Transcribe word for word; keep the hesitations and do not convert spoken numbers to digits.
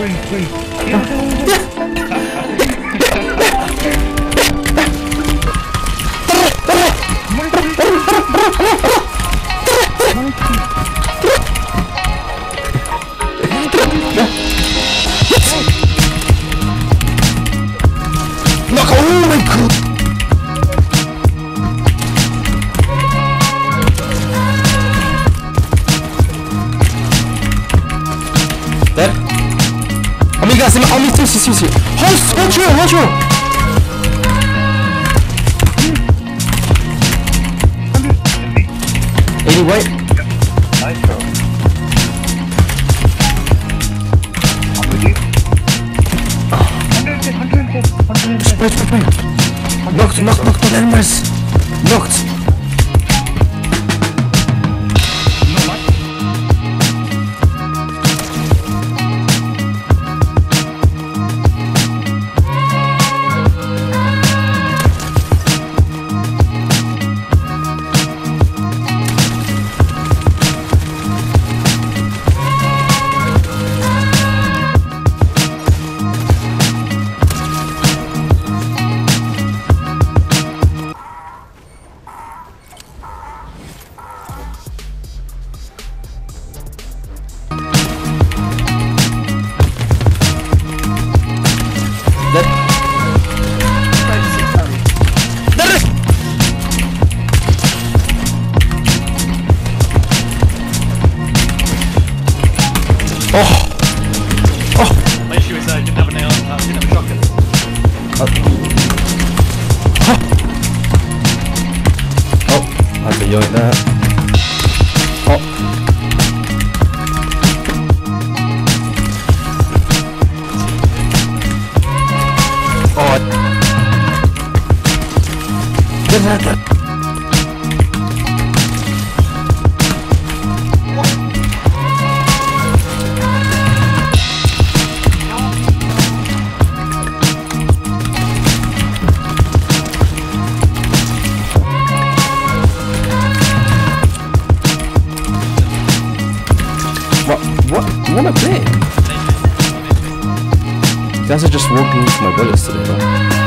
free, free. Look, oh my god. Guys, I'm on me too, see, see, see. Hold, hold you, hold you. eighty white. Nice throw. I'm with you. one hundred ten, one hundred ten, one hundred ten. Spray, spray, spray. Knocked, knocked, knocked, knocked, animals. Knocked. Guys are just walking into my bullets today, though.